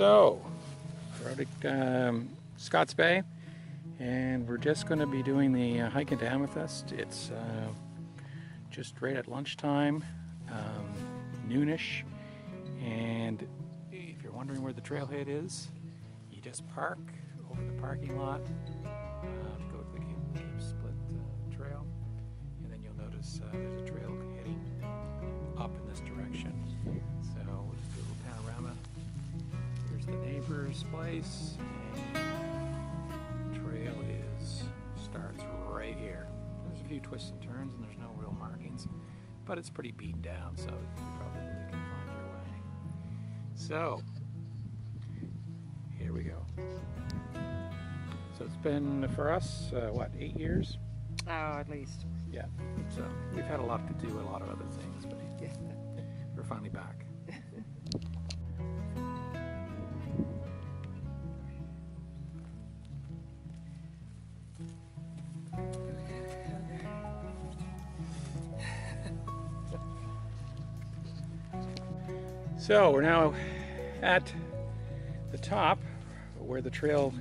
So, we're out at Scotts Bay, and we're just going to be doing the hike into Amethyst. It's just right at lunchtime, noonish, and if you're wondering where the trailhead is, you just park over the parking lot to go to the Cape Split trail, and then you'll notice there's a trail heading up in this direction. So we'll just do a little panorama. Here's the neighbor's place, and the trail starts right here. There's a few twists and turns, and there's no real markings, but it's pretty beaten down, so you probably can find your way. So here we go. So it's been for us, what, 8 years? Oh, at least. Yeah. So we've had a lot to do, a lot of other things, but yeah, we're finally back. So we're now at the top where the trail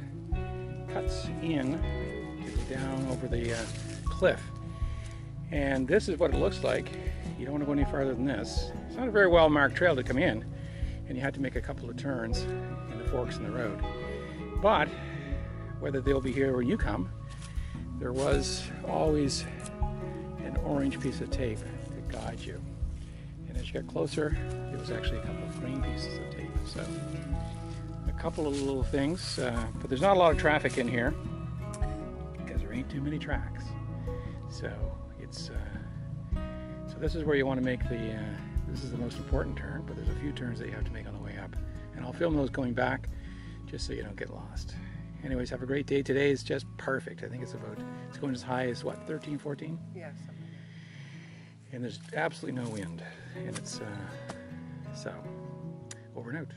cuts in down over the cliff, and this is what it looks like. You don't want to go any farther than this. It's not a very well marked trail to come in, and you have to make a couple of turns in the forks in the road. But whether they'll be here when you come, there was always an orange piece of tape to guide you. And as you got closer, there was actually a couple of green pieces of tape. So a couple of little things, but there's not a lot of traffic in here because there ain't too many tracks. So it's so this is where you want to make the this is the most important turn, but there's a few turns that you have to make on the way up, and I'll film those going back just so you don't get lost. Anyways, have a great day. Today is just perfect. I think it's going as high as what, 13, 14? Yeah. And there's absolutely no wind, and it's so over and out.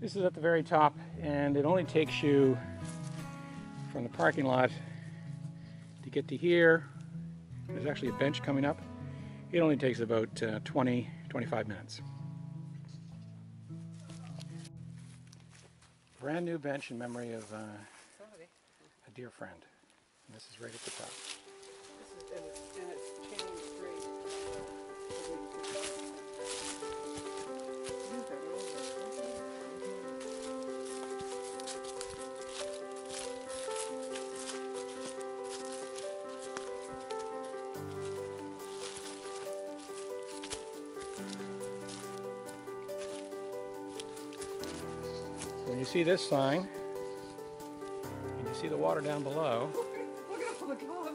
This is at the very top, and it only takes you from the parking lot to get to here. There's actually a bench coming up. It only takes about 20-25 minutes. Brand new bench in memory of a dear friend. And this is right at the top. When you see this sign, and you see the water down below, look at all the gloves.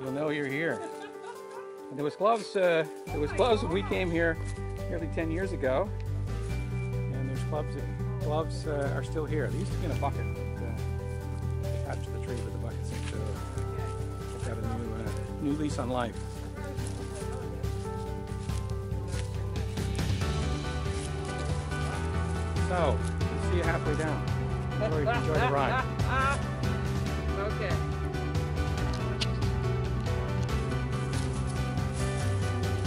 You'll know you're here. And there was gloves when we came here nearly 10 years ago, and there's gloves are still here. They used to be in a bucket, but attached to the tree with the bucket, so it's got a new lease on life. So, see you halfway down. Enjoy the ride. Okay.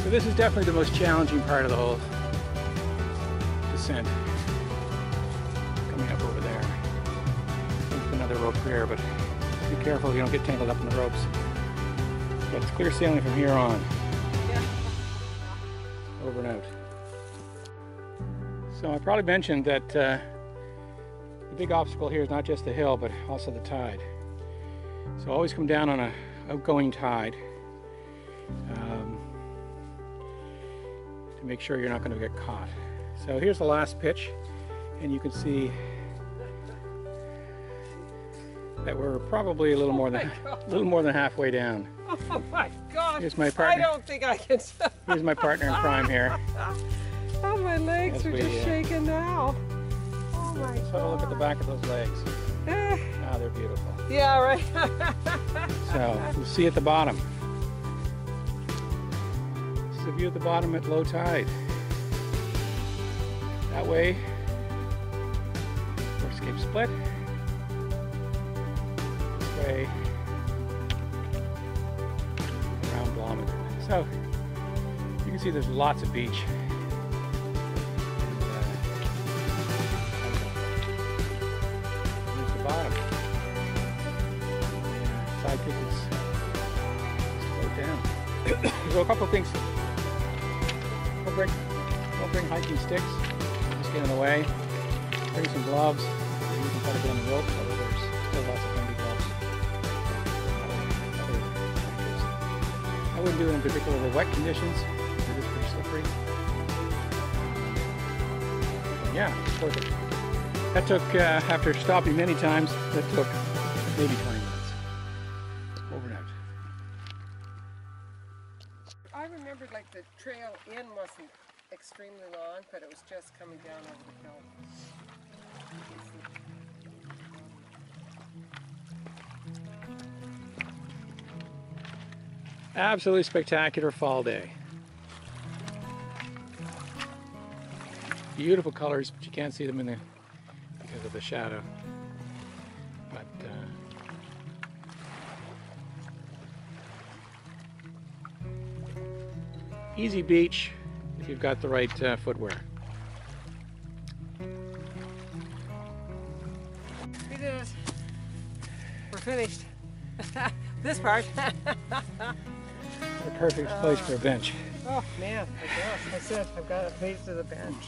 So this is definitely the most challenging part of the whole descent. Coming up over there. There's another rope here, but be careful you don't get tangled up in the ropes. But it's clear sailing from here on. Yeah. Over and out. So I probably mentioned that the big obstacle here is not just the hill, but also the tide. So always come down on an outgoing tide to make sure you're not going to get caught. So here's the last pitch, and you can see that we're probably a little more than halfway down. Oh my gosh! Here's my partner. I don't think I can. Here's my partner in crime here. Oh, my legs are just shaking now. Oh, my God. Let's have a look at the back of those legs. Ah, they're beautiful. Yeah, right. So, we'll see at the bottom. This is the view at the bottom at low tide. That way, there's Cape Split. This way, around Blommet. So, you can see there's lots of beach. Well, a couple of things. Don't bring hiking sticks. Just get in the way. Bring some gloves. You can cut a bit on the rope, although there's still lots of handy gloves. I wouldn't do it in particularly wet conditions. It is pretty slippery. But yeah, it's worth it. That took, after stopping many times, that took maybe 20 minutes, overnight. I remembered like the trail in wasn't extremely long, but it was just coming down over the hill. Absolutely spectacular fall day. Beautiful colors, but you can't see them in the because of the shadow. But easy beach if you've got the right footwear. We did it. We're finished. This part. The perfect place for a bench. Oh man, I guess. That's it. I've got a face to the bench.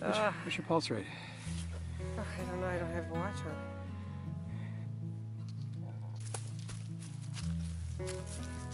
What's your pulse rate? Oh, I don't know. I don't have a watch on.